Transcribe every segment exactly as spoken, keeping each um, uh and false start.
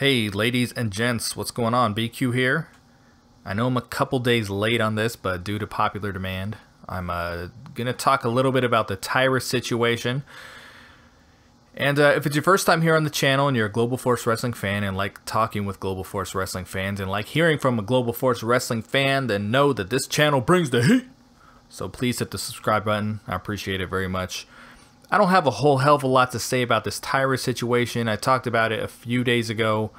Hey ladies and gents, what's going on? B Q here. I know I'm a couple days late on this, but due to popular demand, I'm uh, gonna talk a little bit about the Tyra situation. And uh, if it's your first time here on the channel and you're a Global Force Wrestling fan and like talking with Global Force Wrestling fans and like hearing from a Global Force Wrestling fan, then know that this channel brings the heat. So please hit the subscribe button. I appreciate it very much. I don't have a whole hell of a lot to say about this Tyra situation. I talked about it a few days ago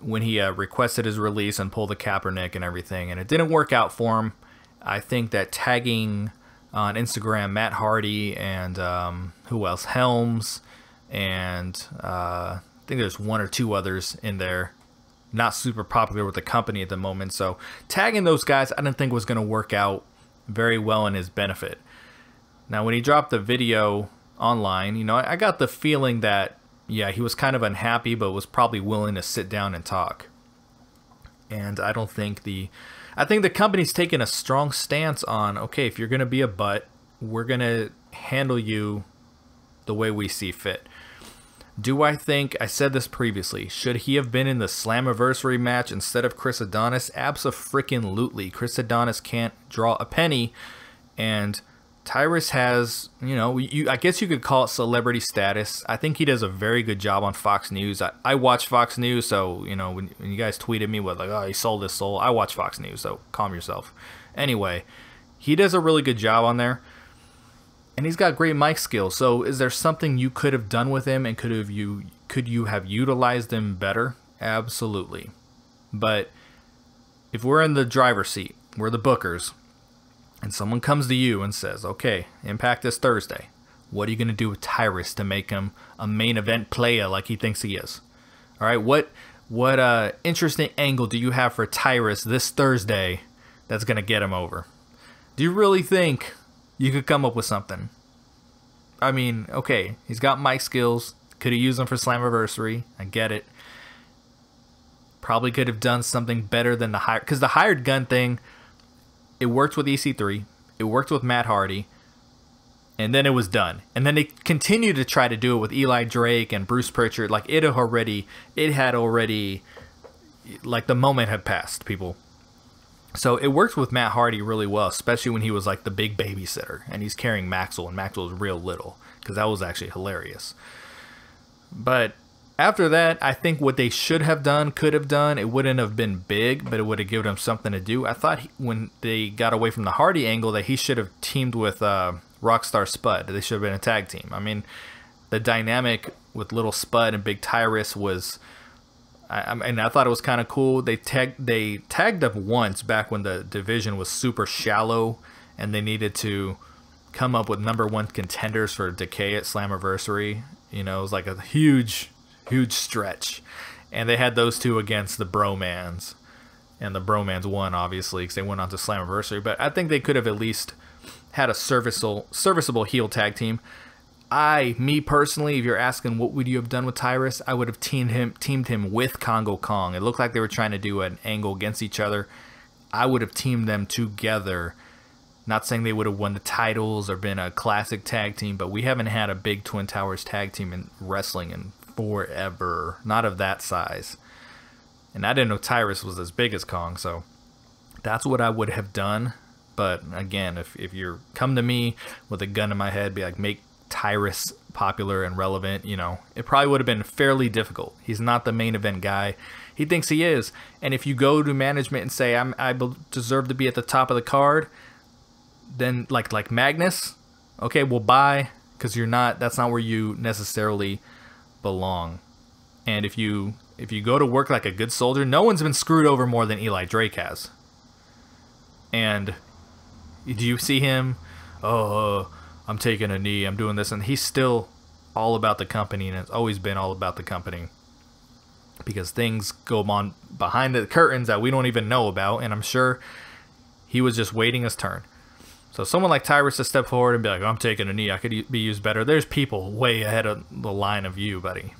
when he uh, requested his release and pulled the Kaepernick and everything, and it didn't work out for him. I think that tagging on Instagram Matt Hardy and um, who else? Helms. And uh, I think there's one or two others in there, not super popular with the company at the moment. So tagging those guys, I didn't think was going to work out very well in his benefit. Now, when he dropped the video online, you know, I got the feeling that, yeah, he was kind of unhappy, but was probably willing to sit down and talk. And I don't think the, I think the company's taken a strong stance on, okay, if you're going to be a butt, we're going to handle you the way we see fit. Do I think, I said this previously, should he have been in the Slammiversary match instead of Chris Adonis? Abso-freaking-lutely. Chris Adonis can't draw a penny, and Tyrus has, you know, you, I guess you could call it celebrity status. I think he does a very good job on Fox News. I, I watch Fox News, so, you know, when, when you guys tweeted me with, like, oh, he sold his soul, I watch Fox News, so calm yourself. Anyway, he does a really good job on there. And he's got great mic skills. So is there something you could have done with him, and could have you could you have utilized him better? Absolutely. But if we're in the driver's seat, we're the bookers, and someone comes to you and says, okay, Impact is Thursday. What are you going to do with Tyrus to make him a main event player like he thinks he is? All right, what, what uh, interesting angle do you have for Tyrus this Thursday that's going to get him over? Do you really think you could come up with something? I mean, okay, he's got mic skills. Could have used them for Slammiversary. I get it. Probably could have done something better than the hired... Because the hired gun thing, it worked with E C three. It worked with Matt Hardy. And then it was done. And then they continued to try to do it with Eli Drake and Bruce Pritchard. Like, it had already... It had already... Like, the moment had passed, people. So it worked with Matt Hardy really well, especially when he was like the big babysitter and he's carrying Maxwell, and Maxwell's real little, because that was actually hilarious. But after that, I think what they should have done, could have done, it wouldn't have been big, but it would have given him something to do. I thought he, when they got away from the Hardy angle, that he should have teamed with uh, Rockstar Spud. They should have been a tag team. I mean, the dynamic with little Spud and big Tyrus was... I, and I thought it was kind of cool. They tagged, they tagged up once back when the division was super shallow and they needed to come up with number one contenders for Decay at Slammiversary. You know, it was like a huge, huge stretch. And they had those two against the Bromans. And the Bromans won, obviously, because they went on to Slammiversary. But I think they could have at least had a serviceable, serviceable heel tag team. I, me personally, if you're asking what would you have done with Tyrus, I would have teamed him teamed him with Congo Kong. It looked like they were trying to do an angle against each other. I would have teamed them together. Not saying they would have won the titles or been a classic tag team, but we haven't had a big Twin Towers tag team in wrestling in forever. Not of that size. And I didn't know Tyrus was as big as Kong, so that's what I would have done. But again, if, if you're come to me with a gun in my head, be like, make Tyrus popular and relevant, you know, it probably would have been fairly difficult. He's not the main event guy he thinks he is. And if you go to management and say, I'm, I deserve to be at the top of the card, then like like Magnus, okay, well, bye, because you're not, that's not where you necessarily belong. And if you if you go to work like a good soldier, no one's been screwed over more than Eli Drake has. And do you see him, oh, uh, I'm taking a knee, I'm doing this, and he's still all about the company, and it's always been all about the company, because things go on behind the curtains that we don't even know about, and I'm sure he was just waiting his turn. So someone like Tyrus to step forward and be like, I'm taking a knee, I could be used better. There's people way ahead of the line of you, buddy.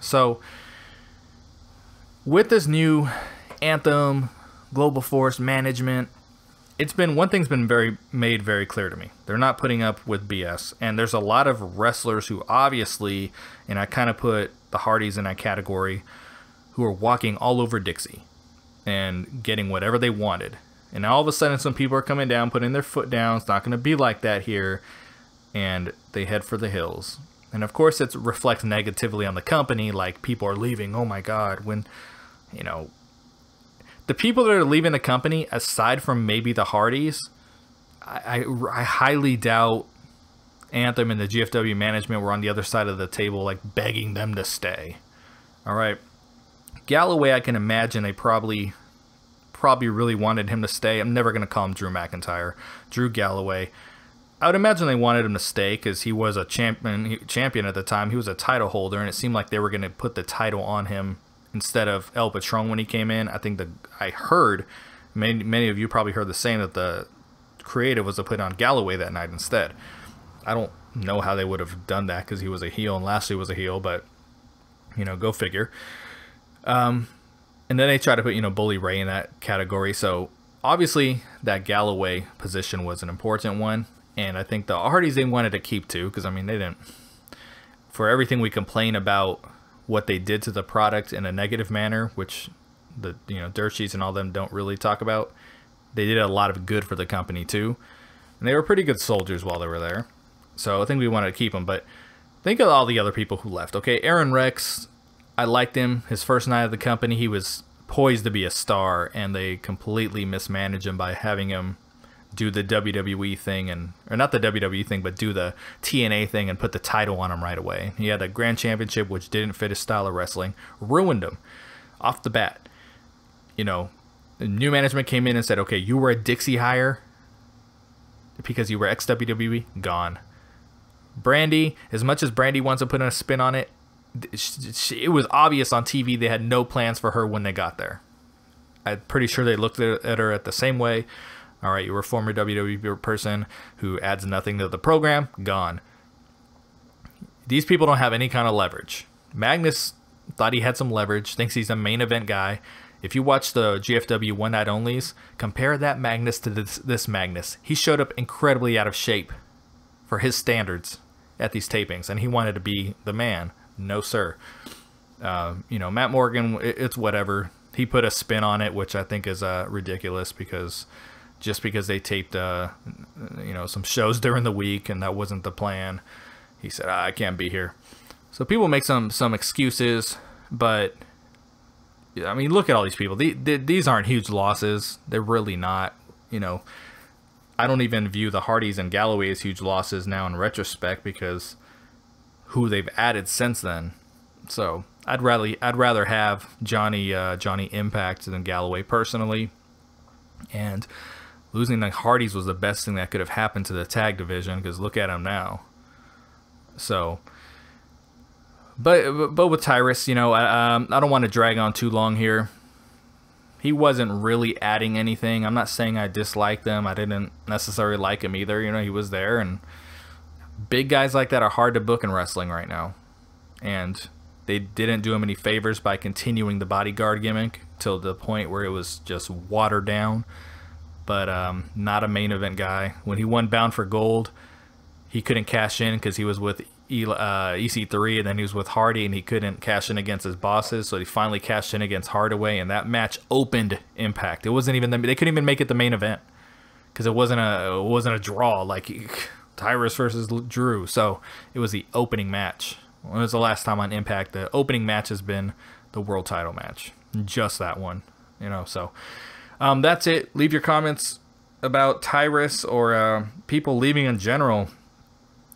So with this new Anthem, Global Force management, it's been, one thing's been very made very clear to me. They're not putting up with B S. And there's a lot of wrestlers who obviously, and I kind of put the Hardys in that category, who were walking all over Dixie and getting whatever they wanted. And all of a sudden, some people are coming down, putting their foot down. It's not going to be like that here. And they head for the hills. And of course, it reflects negatively on the company. Like, people are leaving. Oh my God. When, you know, the people that are leaving the company, aside from maybe the Hardys, I, I, I highly doubt Anthem and the G F W management were on the other side of the table, like, begging them to stay. All right. Galloway, I can imagine they probably... probably really wanted him to stay. I'm never going to call him Drew McIntyre. Drew Galloway. I would imagine they wanted him to stay because he was a champion champion at the time. He was a title holder, and it seemed like they were going to put the title on him instead of El Patron when he came in. I think that I heard, many, many of you probably heard the same, that the creative was to put on Galloway that night instead. I don't know how they would have done that because he was a heel and Lashley was a heel, but, you know, go figure. Um... And then they try to put, you know, Bully Ray in that category. So, obviously, that Galloway position was an important one. And I think the Hardys, they wanted to keep too. Because, I mean, they didn't... For everything we complain about what they did to the product in a negative manner, which the, you know, dirt sheets and all them don't really talk about, they did a lot of good for the company too. And they were pretty good soldiers while they were there. So, I think we wanted to keep them. But, think of all the other people who left. Okay, Aaron Rex... I liked him. His first night at the company, he was poised to be a star, and they completely mismanaged him by having him do the W W E thing, and or not the W W E thing, but do the T N A thing and put the title on him right away. He had a Grand Championship, which didn't fit his style of wrestling. Ruined him off the bat. You know, new management came in and said, okay, you were a Dixie hire because you were ex-W W E? Gone. Brandy, as much as Brandy wants to put in a spin on it, it was obvious on T V they had no plans for her when they got there. I'm pretty sure they looked at her at the same way. All right, you were a former W W E person who adds nothing to the program. Gone. These people don't have any kind of leverage. Magnus thought he had some leverage, thinks he's a main event guy. If you watch the G F W One Night Onlys, compare that Magnus to this, this Magnus. He showed up incredibly out of shape for his standards at these tapings, and he wanted to be the man. No, sir. Uh, you know, Matt Morgan, it, it's whatever. He put a spin on it, which I think is uh, ridiculous because just because they taped, uh, you know, some shows during the week and that wasn't the plan, he said, I can't be here. So people make some, some excuses, but, I mean, look at all these people. The, the, these aren't huge losses. They're really not. You know, I don't even view the Hardys and Galloway as huge losses now in retrospect because... who they've added since then. So I'd rather I'd rather have Johnny uh, Johnny Impact than Galloway personally. And losing the Hardys was the best thing that could have happened to the tag division because look at them now. So, but but with Tyrus, you know, I, um, I don't want to drag on too long here. He wasn't really adding anything. I'm not saying I disliked them. I didn't necessarily like him either. You know, he was there and. Big guys like that are hard to book in wrestling right now. And they didn't do him any favors by continuing the bodyguard gimmick till the point where it was just watered down. But um, not a main event guy. When he won Bound for Gold, he couldn't cash in because he was with E C three and then he was with Hardy and he couldn't cash in against his bosses. So he finally cashed in against Hardaway and that match opened Impact. It wasn't even the, they couldn't even make it the main event because it wasn't a it wasn't a draw like. Tyrus versus Drew, so it was the opening match. When was the last time on Impact the opening match has been the world title match? Just that one, you know. So um, that's it. Leave your comments about Tyrus or uh, people leaving in general.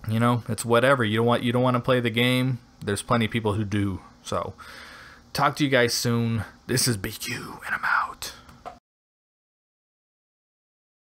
You know, it's whatever. You don't want you don't want to play the game. There's plenty of people who do. So talk to you guys soon. This is B Q, and I'm out.